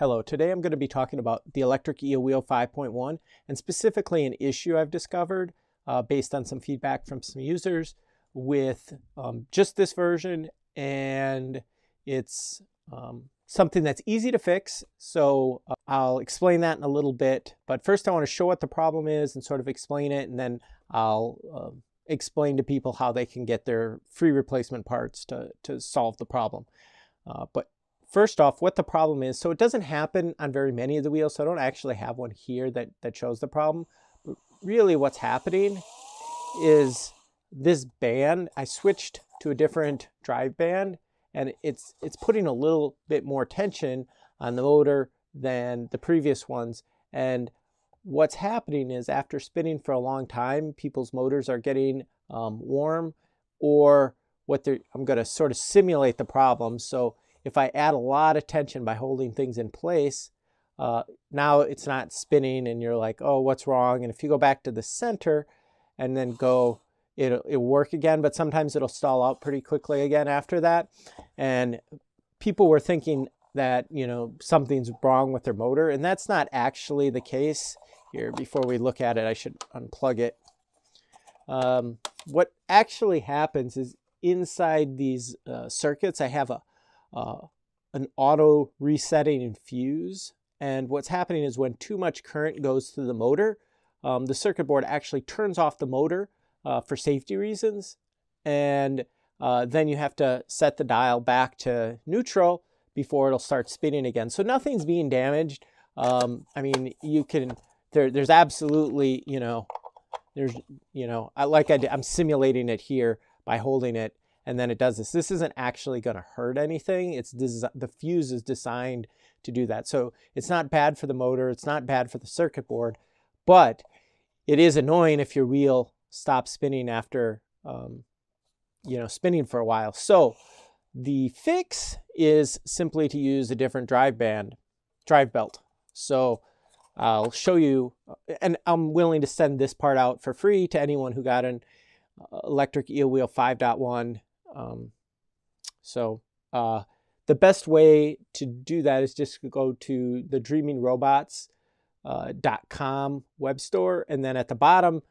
Hello, today I'm going to be talking about the Electric Eel Wheel 5.1 and specifically an issue I've discovered based on some feedback from some users with just this version, and it's something that's easy to fix, so I'll explain that in a little bit. But first I want to show what the problem is and sort of explain it, and then I'll explain to people how they can get their free replacement parts to solve the problem. But first off, what the problem is. So it doesn't happen on very many of the wheels, so I don't actually have one here that shows the problem. But really what's happening is this band, I switched to a different drive band, and it's putting a little bit more tension on the motor than the previous ones. And what's happening is after spinning for a long time, people's motors are getting warm, or what they're, I'm going to sort of simulate the problem. So if I add a lot of tension by holding things in place, now it's not spinning and you're like, oh, what's wrong? And if you go back to the center and then go, it'll work again, but sometimes it'll stall out pretty quickly again after that. And people were thinking that, you know, something's wrong with their motor, and that's not actually the case. Here, before we look at it, I should unplug it. What actually happens is inside these circuits, I have an auto resetting fuse, and what's happening is when too much current goes through the motor, the circuit board actually turns off the motor for safety reasons, and then you have to set the dial back to neutral before it'll start spinning again. So nothing's being damaged. I mean, you can there's absolutely, you know, I'm simulating it here by holding it, and then it does this. This isn't actually going to hurt anything. The fuse is designed to do that. So it's not bad for the motor. It's not bad for the circuit board, but it is annoying if your wheel stops spinning after, you know, spinning for a while. So the fix is simply to use a different drive belt. So I'll show you, and I'm willing to send this part out for free to anyone who got an Electric Eel Wheel 5.1. The best way to do that is just go to the dreamingrobots.com web store, and then at the bottom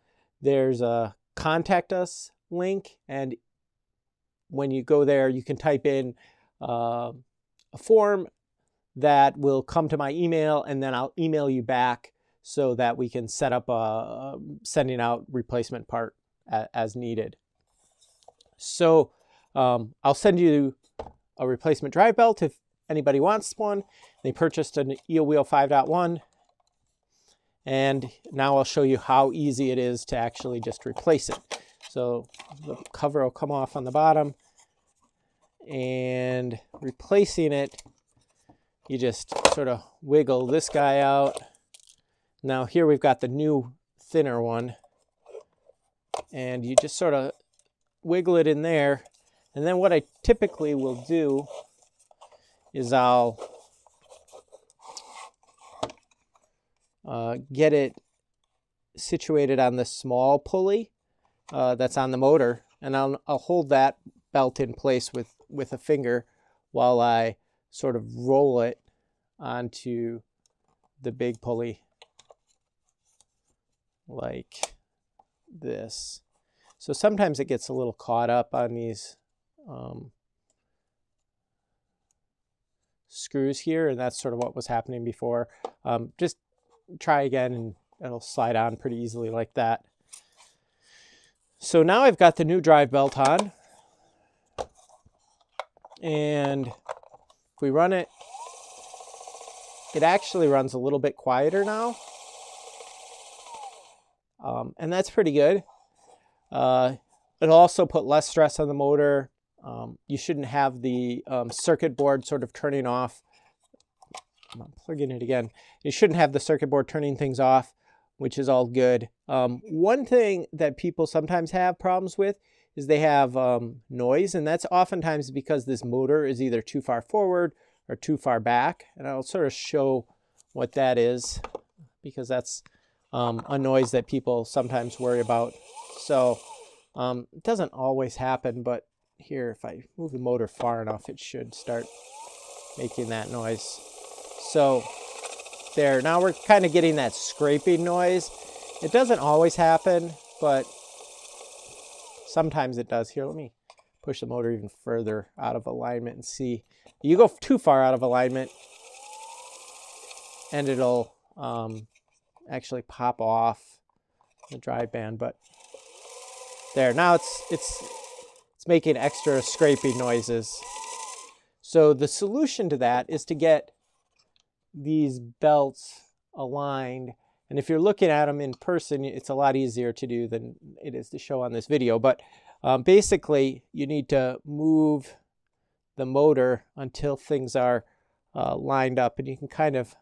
there's a contact us link, and when you go there you can type in a form that will come to my email, and then I'll email you back so that we can set up sending out replacement part as needed. So I'll send you a replacement drive belt if anybody wants one. They purchased an Eel Wheel 5.1, and now I'll show you how easy it is to actually just replace it. So the cover will come off on the bottom, and replacing it, you just sort of wiggle this guy out. Now here we've got the new thinner one, and you just sort of wiggle it in there. And then what I typically will do is I'll get it situated on the small pulley that's on the motor, and I'll hold that belt in place with a finger while I sort of roll it onto the big pulley like this. So sometimes it gets a little caught up on these screws here, and that's sort of what was happening before. Just try again and it'll slide on pretty easily like that. So now I've got the new drive belt on, and if we run it, it actually runs a little bit quieter now. And that's pretty good. It'll also put less stress on the motor. You shouldn't have the circuit board sort of turning off. I'm unplugging it again. You shouldn't have the circuit board turning things off, which is all good. One thing that people sometimes have problems with is they have noise, and that's oftentimes because this motor is either too far forward or too far back. And I'll sort of show what that is, because that's a noise that people sometimes worry about. So it doesn't always happen, but here if I move the motor far enough, it should start making that noise. So there, now we're kind of getting that scraping noise. It doesn't always happen, but sometimes it does. Here, let me push the motor even further out of alignment and see. You go too far out of alignment and it'll actually pop off the drive band, but there, now it's making extra scraping noises. So the solution to that is to get these belts aligned. And if you're looking at them in person, it's a lot easier to do than it is to show on this video. But basically, you need to move the motor until things are lined up. And you can kind of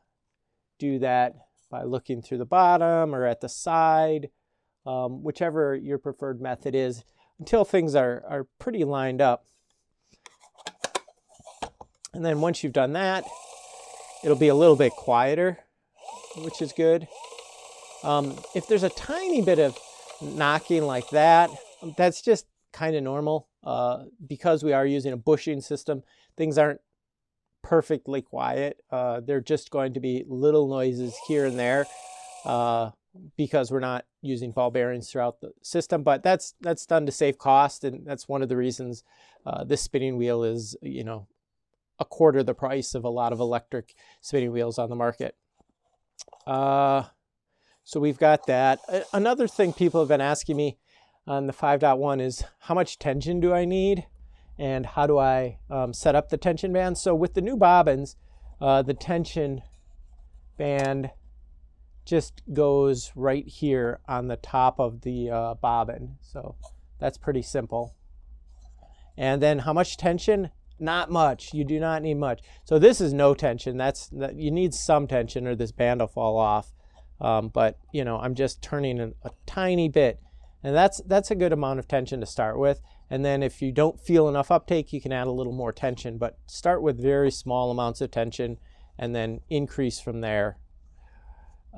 do that by looking through the bottom or at the side, whichever your preferred method is, until things are pretty lined up. And then once you've done that, it'll be a little bit quieter, which is good. If there's a tiny bit of knocking like that, that's just kind of normal. Because we are using a bushing system, things aren't perfectly quiet. They're just going to be little noises here and there because we're not using ball bearings throughout the system. But that's done to save cost, and that's one of the reasons this spinning wheel is, you know, a quarter the price of a lot of electric spinning wheels on the market. So we've got that. Another thing people have been asking me on the 5.1 is, how much tension do I need and how do I set up the tension band? So with the new bobbins, the tension band just goes right here on the top of the bobbin. So that's pretty simple. And then how much tension? Not much. You do not need much. So this is no tension. You need some tension or this band will fall off. But you know, I'm just turning a tiny bit, and that's a good amount of tension to start with. And then if you don't feel enough uptake, you can add a little more tension, but start with very small amounts of tension and then increase from there.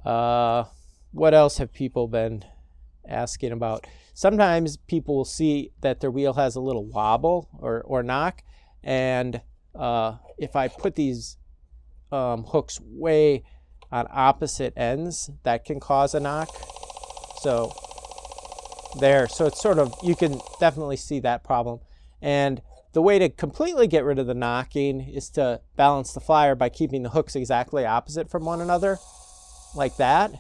What else have people been asking about? Sometimes people will see that their wheel has a little wobble or knock. And if I put these hooks way on opposite ends, that can cause a knock. So there, so it's sort of, you can definitely see that problem. And the way to completely get rid of the knocking is to balance the flyer by keeping the hooks exactly opposite from one another, like that.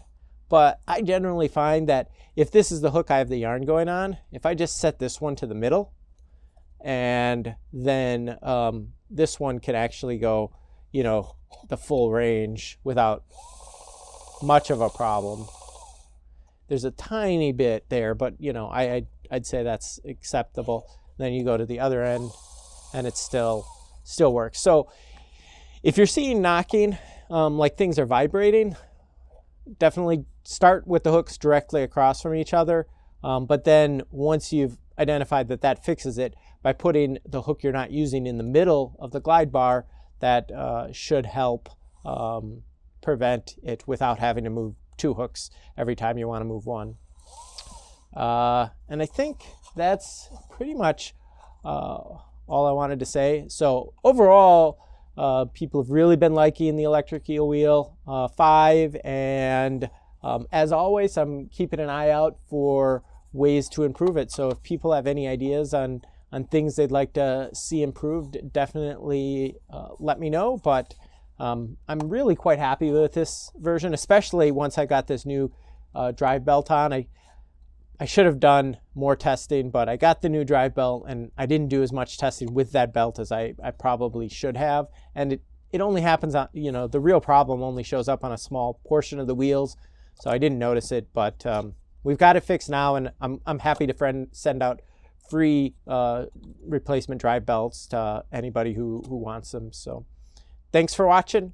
But I generally find that if this is the hook I have the yarn going on, if I just set this one to the middle, and then this one can actually go, you know, the full range without much of a problem. There's a tiny bit there, but you know, I'd say that's acceptable. Then you go to the other end and it still works. So if you're seeing knocking, like things are vibrating, definitely start with the hooks directly across from each other. But then once you've identified that fixes it, by putting the hook you're not using in the middle of the glide bar, that should help prevent it without having to move two hooks every time you want to move one. And I think that's pretty much all I wanted to say. So overall, people have really been liking the Electric Eel Wheel 5, and as always, I'm keeping an eye out for ways to improve it. So if people have any ideas on things they'd like to see improved, definitely let me know. But I'm really quite happy with this version, especially once I got this new drive belt on. I should have done more testing, but I got the new drive belt and I didn't do as much testing with that belt as I probably should have. And it only happens on, you know, the real problem only shows up on a small portion of the wheels. So I didn't notice it, but we've got it fixed now, and I'm happy to send out free replacement drive belts to anybody who wants them. So thanks for watching.